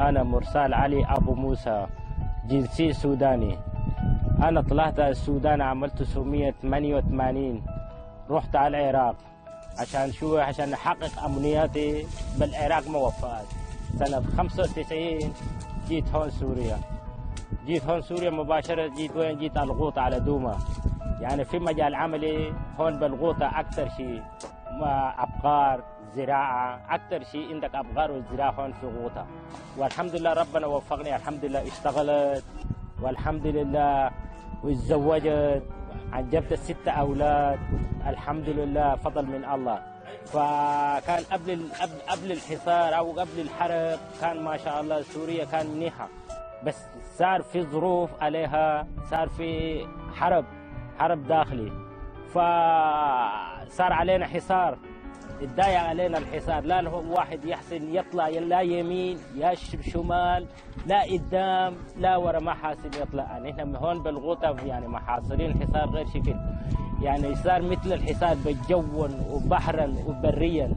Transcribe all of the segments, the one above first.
أنا مرسال علي أبو موسى، جنسي سوداني. أنا طلعت السودان عملت 1988، رحت على العراق عشان شو؟ عشان أحقق أمنياتي بالعراق. ما وفقت. سنة 95 جيت هون سوريا، مباشرة. جيت وين؟ جيت الغوطة على دوما. يعني في مجال عملي هون بالغوطة أكثر شيء أبقار زراعة، أكثر شيء عندك أبقار والزراعة هون في غوطة. والحمد لله ربنا وفقني، الحمد لله اشتغلت والحمد لله، واتزوجت، عجبت 6 أولاد الحمد لله، فضل من الله. فكان قبل الحصار أو قبل الحرب كان ما شاء الله سوريا كان منيحة، بس صار في ظروف عليها، صار في حرب داخلي، فصار علينا حصار. اتضايق علينا الحصار، لا واحد يحسن يطلع، لا يمين يا شمال، لا قدام لا ورا، ما حاسن يطلع. يعني احنا هون بالغوطة يعني محاصرين حصار غير شكل، يعني صار مثل الحصار بالجو وبحرا وبريا.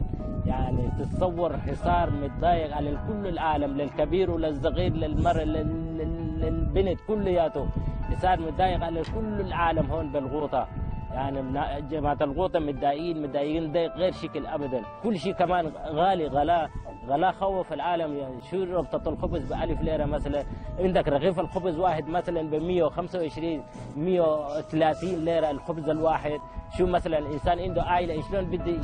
يعني تتصور حصار متضايق على كل العالم، للكبير وللصغير، للمرأة للبنت، كلياته صار متضايق على كل العالم هون بالغوطة. يعني جماعة الغوطة متضايقين ضيق غير شكل أبدا. كل شيء كمان غالي، غلا خوف العالم. يعني شو ربطة الخبز ب1000 ليرة مثلا؟ عندك رغيف الخبز واحد مثلا ب125 130 ليرة الخبز الواحد. شو مثلا الإنسان عنده عائلة شلون بده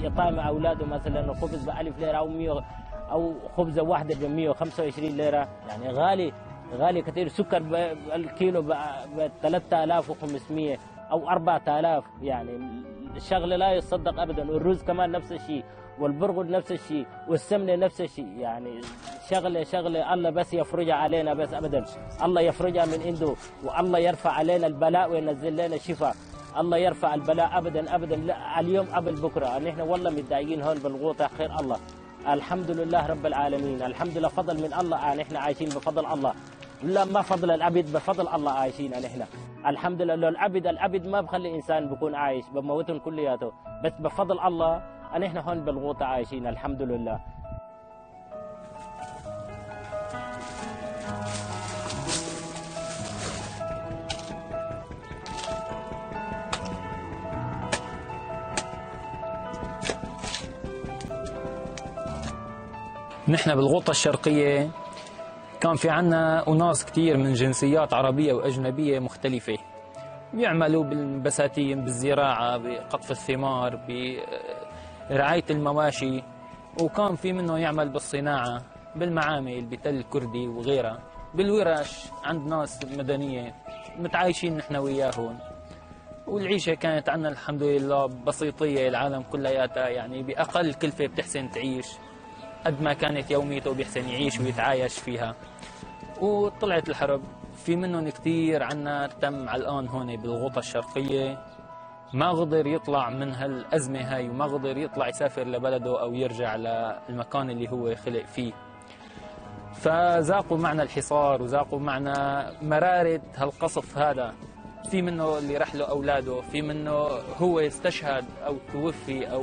يطعم أولاده؟ مثلا الخبز ب1000 ليرة أو 100، أو خبزة واحدة ب125 ليرة. يعني غالي كثير. سكر بالكيلو ب3500 أو 4000. يعني الشغلة لا يصدق أبدا. والرز كمان نفس الشيء، والبرغل نفس الشيء، والسمنة نفس الشيء. يعني شغلة الله بس يفرجها علينا، بس أبدا الله يفرجها من عنده، والله يرفع علينا البلاء وينزل لنا الشفاء. الله يرفع البلاء أبدا لا اليوم قبل بكرة. نحن والله متضايقين هون بالغوطة، خير الله الحمد لله رب العالمين، الحمد لله فضل من الله. نحن عايشين بفضل الله، لا ما فضل العبد، بفضل الله عايشين نحن الحمد لله. لو العبد ما بخلي إنسان بكون عايش، بموتهم كلياته، بس بفضل الله نحن هون بالغوطة عايشين الحمد لله. نحن بالغوطة الشرقية كان في عنا أناس كتير من جنسيات عربية وأجنبية مختلفة، بيعملوا بالبساتين، بالزراعة، بقطف الثمار، برعاية المواشي، وكان في منه يعمل بالصناعة، بالمعامل، بتل كردي وغيرها، بالورش عند ناس مدنية متعايشين نحن وياهم. والعيشة كانت عنا الحمد لله بسيطية، العالم كلياتها يعني بأقل كلفة بتحسن تعيش، قد ما كانت يوميته بيحسن يعيش ويتعايش فيها. وطلعت الحرب، في منهم كثير عنا تم على الآن هون بالغوطة الشرقية ما قدر يطلع من هالأزمة هاي، وما قدر يطلع يسافر لبلده أو يرجع للمكان اللي هو خلق فيه. فذاقوا معنا الحصار، وذاقوا معنا مرارة هالقصف هذا. في منه اللي راح له أولاده، في منه هو استشهد أو توفي أو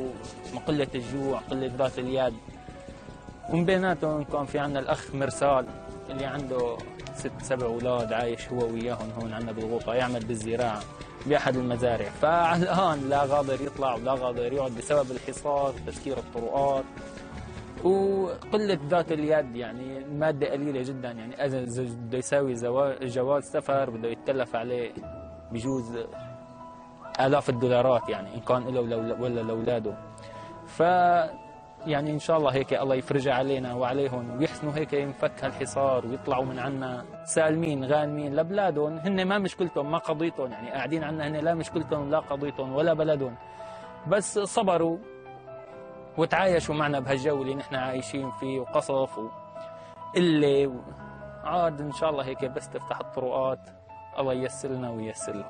من قلة الجوع، قلة ذات اليد. ومن بيناتهم كان في عنا الأخ مرسال اللي عنده 6 7 أولاد عايش هو وياهم هون عنا بالغوطة، يعمل بالزراعة بأحد المزارع. فعلى الآن لا غادر يطلع ولا غادر يقعد بسبب الحصار، تسكير الطرقات، وقلة ذات اليد. يعني مادة قليلة جدا، يعني إذا بده يساوي جواز سفر بده يتلف عليه بجوز آلاف الدولارات، يعني إن كان له ولا لأولاده. يعني إن شاء الله هيك الله يفرجها علينا وعليهم، ويحسنوا هيك ينفك هالحصار ويطلعوا من عنا سالمين غانمين لبلادهم. هن ما مشكلتهم ما قضيتهم، يعني قاعدين عنا هن لا مشكلتهم لا قضيتهم ولا بلدهم، بس صبروا وتعايشوا معنا بهالجو اللي نحن عايشين فيه، وقصف وقلة عاد. إن شاء الله هيك بس تفتح الطرقات الله ييسر لنا وييسر لهم.